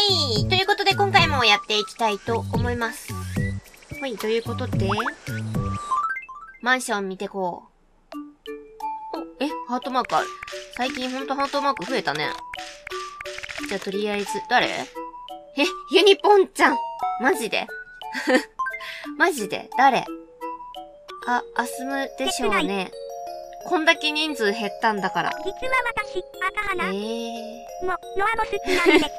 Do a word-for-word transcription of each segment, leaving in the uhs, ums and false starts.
ほい。ということで今回もやっていきたいと思います。ほい、ということで、マンション見てこう。お、え、ハートマークある。最近ほんとハートマーク増えたね。じゃあとりあえず、誰？え、ユニポンちゃん！マジでマジで誰？あ、アスムでしょうね。こんだけ人数減ったんだから。実は私、赤花。えー、も、ノアも好きなんです。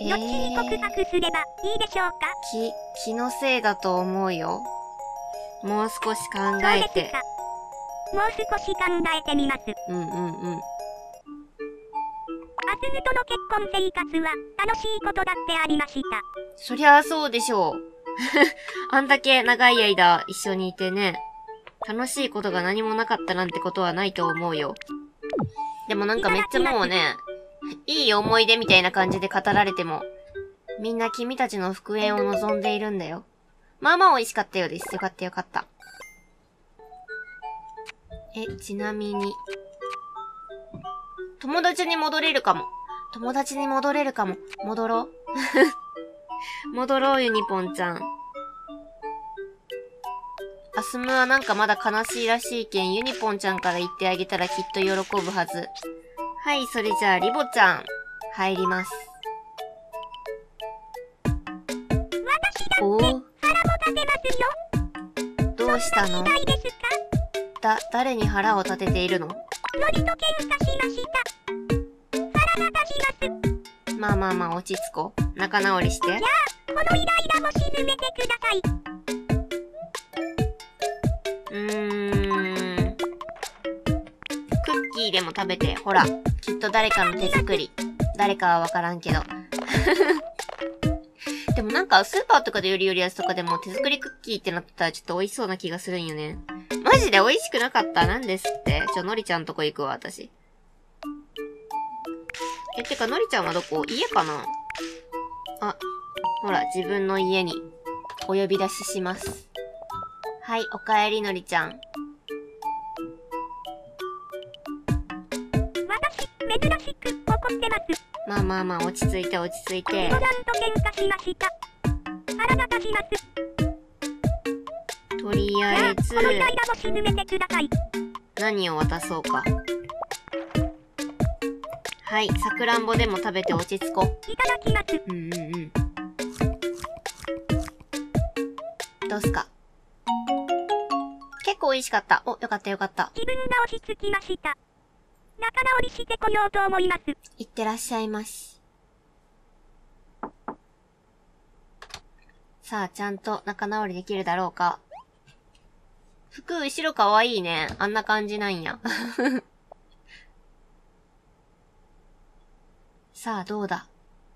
えー、どっちに告白すればいいでしょうか？き、気のせいだと思うよ。もう少し考えて。もう少し考えてみます。うんうんうん。アスムとの結婚生活は楽しいことだってありました。そりゃあそうでしょう。あんだけ長い間一緒にいてね、楽しいことが何もなかったなんてことはないと思うよ。でもなんかめっちゃもうね、いい思い出みたいな感じで語られても、みんな君たちの復縁を望んでいるんだよ。まあまあ美味しかったようです。よかったよかった。え、ちなみに、友達に戻れるかも。友達に戻れるかも。戻ろう。戻ろう、ユニポンちゃん。アスムはなんかまだ悲しいらしいけん、ユニポンちゃんから言ってあげたらきっと喜ぶはず。はい、それじゃあ、リボちゃん、入ります。おぉ。どうしたの？だ、誰に腹を立てているの？まあまあまあ、落ち着こう。仲直りして。じゃあ、このイライラも沈めてください。うーん。クッキーでも食べて、ほら。きっと誰かの手作り。誰かはわからんけど。でもなんか、スーパーとかでよりよりやつとかでも手作りクッキーってなってたらちょっと美味しそうな気がするんよね。マジで美味しくなかった。なんですって。ちょ、のりちゃんとこ行くわ、私。え、てか、のりちゃんはどこ？家かな？あ、ほら、自分の家にお呼び出しします。はい、おかえり、のりちゃん。私、珍しく怒ってます。まあまあまあ、落ち着いて落ち着いて。リボちゃんと喧嘩しました。腹立ちます。とりあえず、このイライラも沈めてください。何を渡そうか。はい、さくらんぼでも食べて落ち着こう。いただきます。うんうんうん。どうすか？結構美味しかった。お、よかったよかった。気分が落ち着きました。仲直りしてこようと思います。いってらっしゃいまし。さあ、ちゃんと仲直りできるだろうか。服、後ろかわいいね。あんな感じなんや。さあ、どうだ。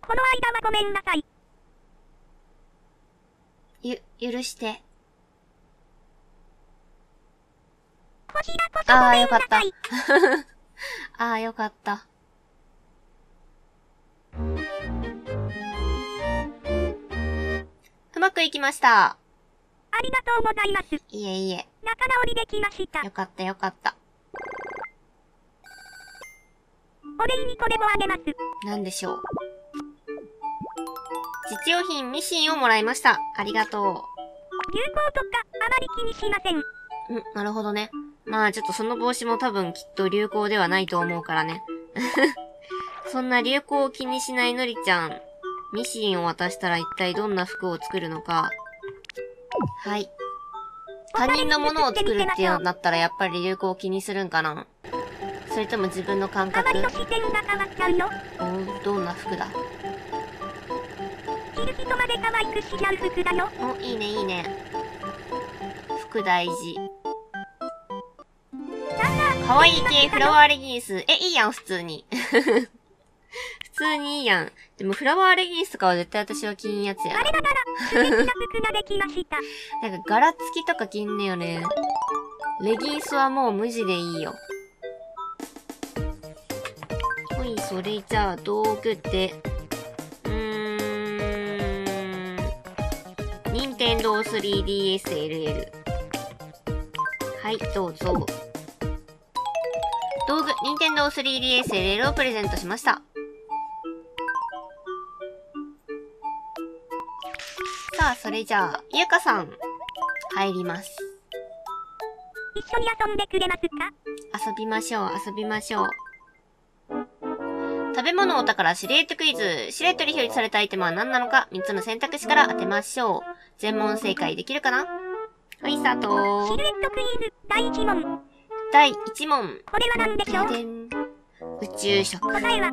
この間はごめんなさい。ゆ、許して。こちらこそごめんなさい。ああ、よかった。ああ、よかった。うまくいきました。ありがとうございます。いえいえ。仲直りできました。よかった、よかった。お礼にこれもあげます。なんでしょう。実用品ミシンをもらいました。ありがとう。流行とかあまり気にしません。うん、なるほどね。まあちょっとその帽子も多分きっと流行ではないと思うからね。そんな流行を気にしないのりちゃん。ミシンを渡したら一体どんな服を作るのか。はい。他人のものを作るってなったらやっぱり流行を気にするんかな。それとも自分の感覚？周りの視点が変わっちゃうよ。おお、どんな服だ？着る人まで可愛くしちゃう服だよ。お、いいねいいね。服大事。可愛い系フラワーレギンス。え、いいやん、普通に。普通にいいやん。でもフラワーレギンスとかは絶対私は着んやつやん。あれだから、素敵な服ができました。なんか柄付きとか着んねよね。レギンスはもう無地でいいよ。それじゃあ道具で、うーん、任天堂 スリーディーエスエルエル。 はい、どうぞ。道具、任天堂 スリーディーエスエルエル をプレゼントしました。さあ、それじゃあ、ゆうかさん、入ります。一緒に遊んでくれますか？遊びましょう、遊びましょう。食べ物お宝シルエットクイズ。シルエットに表示されたアイテムは何なのか、みっつの選択肢から当てましょう。全問正解できるかな？はい、スタート。シルエットクイズ、だいいち問。だいいち問。これは何でしょう？宇宙食。答えは、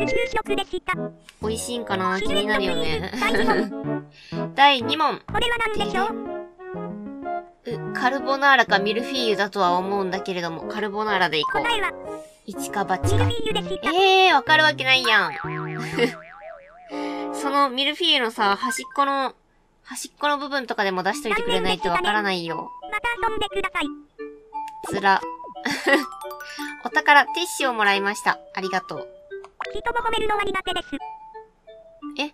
宇宙食でした。美味しいんかな？気になるよね。だいに問。これは何でしょう？カルボナーラかミルフィーユだとは思うんだけれども、カルボナーラでいこう。答えは、一か八か。ええー、わかるわけないやん。そのミルフィーユのさ、端っこの、端っこの部分とかでも出しといてくれないとわからないよ。また遊んでください。つら。お宝、ティッシュをもらいました。ありがとう。人を褒めるのは苦手です。え、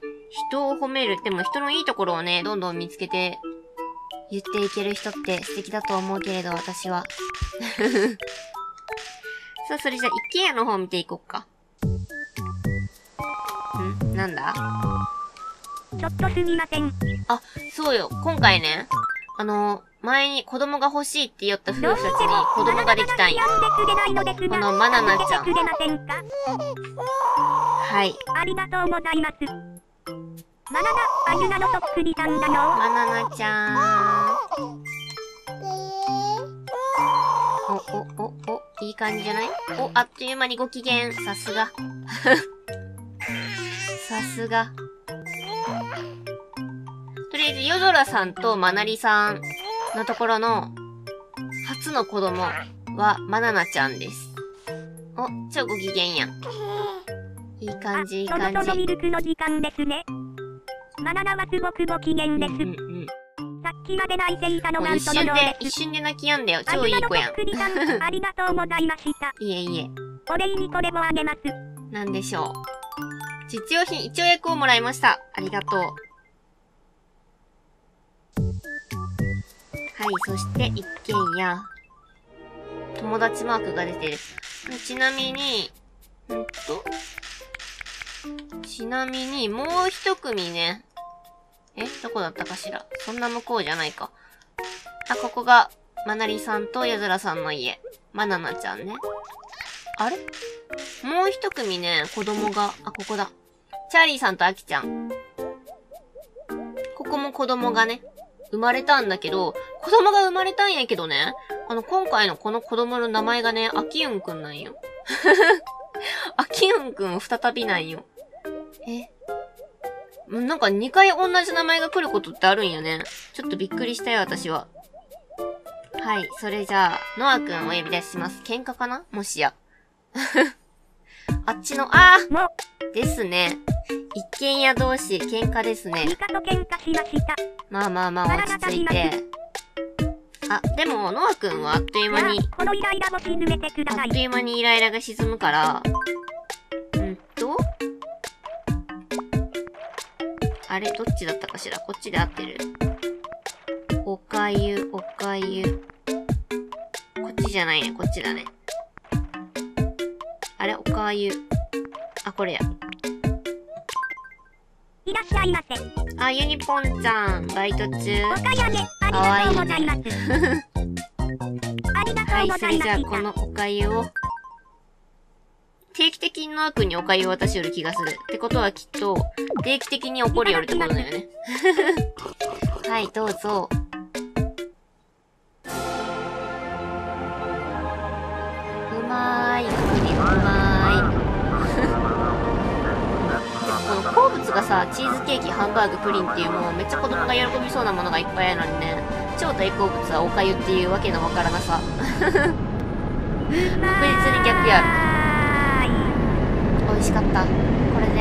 人を褒める。でも人のいいところをね、どんどん見つけて、言っていける人って素敵だと思うけれど、私は。さあ、それじゃあ、イケアの方見ていこっか。ん？なんだ？ちょっとすみません。あ、そうよ。今回ね、あの、前に子供が欲しいって言った夫婦たちに子供ができたんよ。このマナナちゃん。はい。ありがとうございます。マナナ、あゆなのそっくりさんだよ。マナナちゃーん。お、お、お、お。いい感じじゃない？お、あっという間にご機嫌。さすが。さすが。とりあえず、ヨドラさんとマナリさんのところの初の子供はマナナちゃんです。お、超ご機嫌やん。いい感じ、いい感じ。そろそろミルクの時間ですね。マナナはすごくご機嫌です。うんうんさっきまで泣いていたのが一瞬で、一瞬で泣き止んだよ。超いい子やん。ありがとうございました。いえいえ。お礼にこれもあげます。なんでしょう。実用品、一応役をもらいました。ありがとう。はい、そして一軒家。友達マークが出てる。ちなみに、んっと。ちなみに、もう一組ね。え、どこだったかしら？そんな向こうじゃないか。あ、ここが、マナリさんとヤズラさんの家。マナナちゃんね。あれ？もう一組ね、子供が、あ、ここだ。チャーリーさんとアキちゃん。ここも子供がね、生まれたんだけど、子供が生まれたんやけどね、あの、今回のこの子供の名前がね、アキユンくんなんよ。アキユンくん再びなんよ。え？なんかにかい同じ名前が来ることってあるんよね。ちょっとびっくりしたよ、私は。はい、それじゃあ、ノアくんお呼び出しします。喧嘩かな？もしや。あっちの、あーですね。一軒家同士、喧嘩ですね。まあまあまあ、落ち着いて。あ、でも、ノアくんはあっという間に、あっという間にイライラが沈むから、うんと、あれ、どっちだったかしら？こっちで合ってる。おかゆ、おかゆ。こっちじゃないね、こっちだね。あれ、おかゆ。あ、これや。いらっしゃいませ。あ、ユニポンちゃん、バイト中。お買い上げ、ありがとうございます。はい、それじゃあ、このおかゆを。定期的にノア君にお粥を渡しよる気がする。ってことはきっと、定期的に怒りよるってことだよね。はい、どうぞ。うまーい。うまーい。この好物がさ、チーズケーキ、ハンバーグ、プリンっていうもうめっちゃ子供が喜びそうなものがいっぱいあるのにね、超大好物はお粥っていうわけのわからなさ。確実に逆やる。美味しかった。これで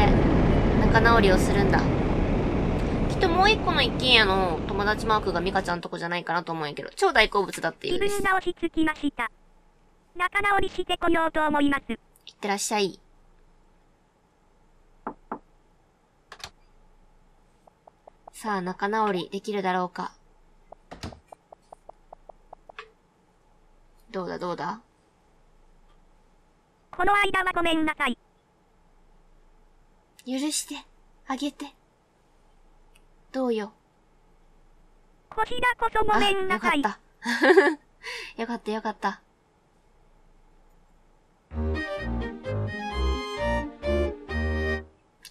仲直りをするんだ。きっともう一個の一軒家の友達マークがミカちゃんとこじゃないかなと思うんやけど、超大好物だっていうです。自分が落ち着きました。仲直りしてこようと思います。いってらっしゃい。さあ、仲直りできるだろうか。どうだどうだ？この間はごめんなさい。許してあげて。どうよ。こちらこそごめんなさい。よかった。よかったよかった。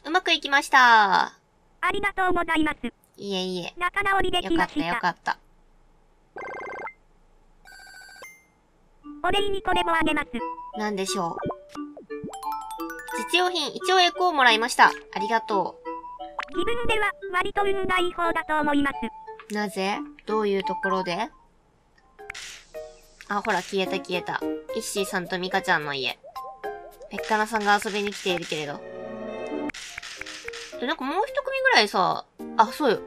うまくいきました。ありがとうございます。いえいえ。仲直りできました。よかったよかった。お礼にこれもあげます。なんでしょう。実用品、一応エコをもらいました。ありがとう。自分では割と運がいい方だと思います。なぜ？どういうところで？あ、ほら、消えた消えた。イッシーさんとミカちゃんの家。ペッカナさんが遊びに来ているけれど。で、なんかもう一組ぐらいさ、あ、そうよ。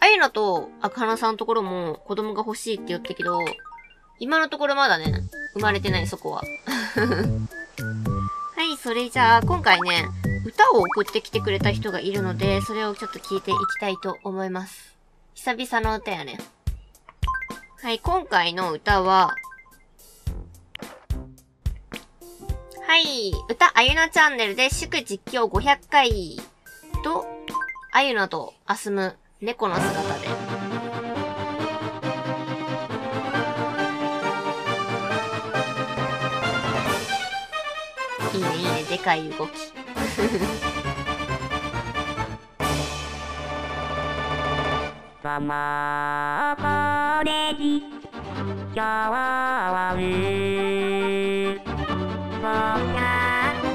アイナとアカハナさんのところも子供が欲しいって言ったけど、今のところまだね、生まれてない、そこは。はい、それじゃあ、今回ね、歌を送ってきてくれた人がいるので、それをちょっと聞いていきたいと思います。久々の歌やね。はい、今回の歌は、はい、歌あゆなチャンネルで祝実況ごひゃっかいと、あゆなとあすむ猫の姿で。いいねいいね、でかい動き。たまこれじ、今日はう。こんな深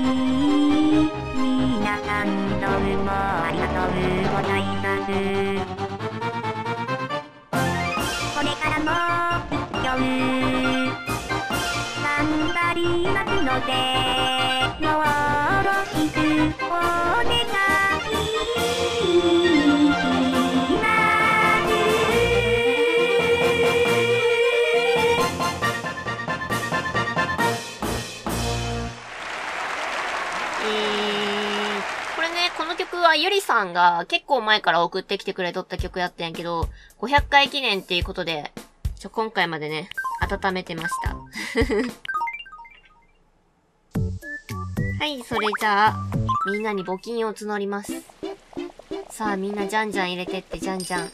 い皆さんどうもありがとうございます。これからも一緒頑張りますのでよろしくお願いします。この曲はゆりさんが結構前から送ってきてくれとった曲やったんやけど、ごひゃっかい記念っていうことで、ちょ、今回までね、温めてました。はい、それじゃあ、みんなに募金を募ります。さあ、みんなじゃんじゃん入れてって、じゃんじゃん。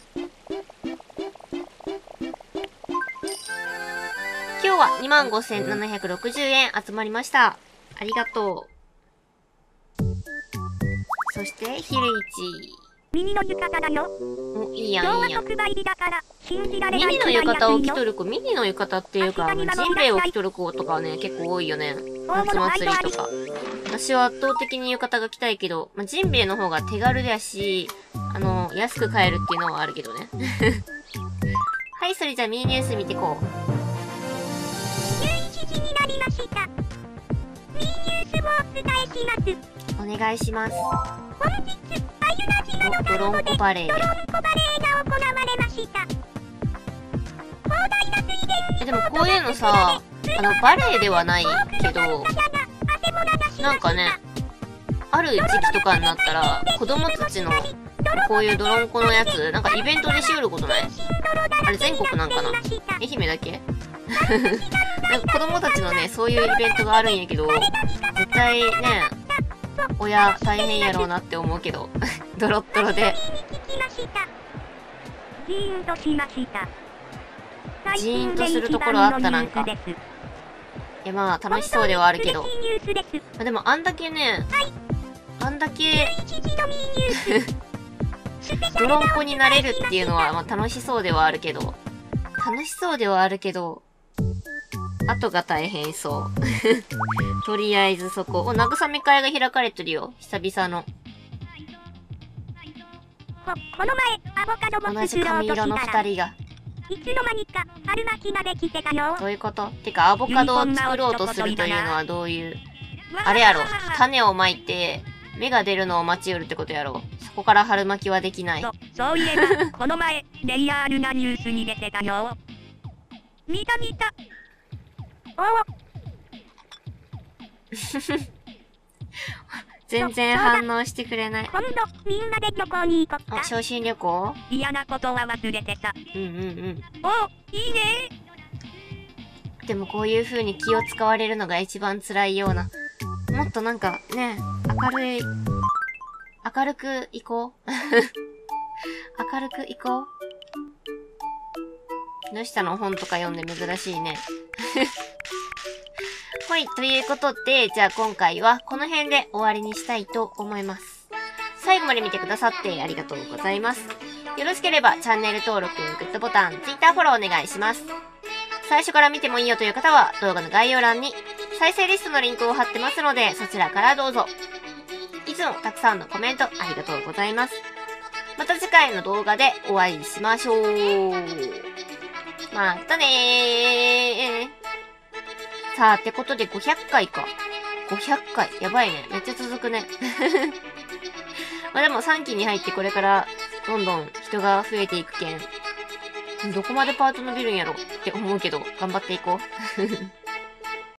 今日は にまんごせんななひゃくろくじゅうえん集まりました。ありがとう。そして、ひるいち。耳の浴衣だよ。お、いいやん、いいやん。耳の浴衣を着とる子、耳の浴衣っていうか、ジンベエを着とる子とかね、結構多いよね。夏祭りとか。私は圧倒的に浴衣が着たいけど、まあ、ジンベエの方が手軽だし、あの、安く買えるっていうのはあるけどね。はい、それじゃあ、ミーニュース見てこう。じゅういちじになりました。ミーニュースもお伝えします。お願いします。本日、あゆな島のドロンコバレーでドロンコバレーが行われました。でもこういうのさ、あのバレーではないけど、なんかね、ある時期とかになったら、子供たちのこういうドロンコのやつ、なんかイベントでしおることない？あれ全国なんかな？愛媛だけ？なんか子供たちのね、そういうイベントがあるんやけど、絶対ね、親大変やろうなって思うけどドロッドロでジーンとしました。ジーンとするところあった。なんかえ、まあ楽しそうではあるけど、まあ、でもあんだけね、あんだけドロンコになれるっていうのは、まあ、楽しそうではあるけど楽しそうではあるけど後が大変そう。とりあえずそこ。お、慰め会が開かれてるよ。久々の。こ、この前、アボカドも同じ髪色の二人が。いつの間にか、春巻きができてたよ。どういうこと？てか、アボカドを作ろうとするというのはどういう。あれやろ。種をまいて、芽が出るのを待ちよるってことやろ。そこから春巻きはできない。そ、そういえば、この前、レイアールなニュースに出てたよ。見た見た。お全然反応してくれない。今度みんなで旅行に行こっか。あ、昇進旅行？嫌なことは忘れてた。うんうんうん。お、いいね。でもこういう風に気を使われるのが一番辛いような。もっとなんかね、明るい、明るく行こう。明るく行こう。木下の本とか読んで珍しいね。はい、ということで、じゃあ今回はこの辺で終わりにしたいと思います。最後まで見てくださってありがとうございます。よろしければチャンネル登録、グッドボタン、Twitter フォローお願いします。最初から見てもいいよという方は動画の概要欄に再生リストのリンクを貼ってますので、そちらからどうぞ。いつもたくさんのコメントありがとうございます。また次回の動画でお会いしましょう。またねー。さあ、ってことでごひゃっかいか。ごひゃっかい。やばいね。めっちゃ続くね。まあでもさんきに入ってこれからどんどん人が増えていくけん。どこまでパート伸びるんやろって思うけど、頑張っていこう。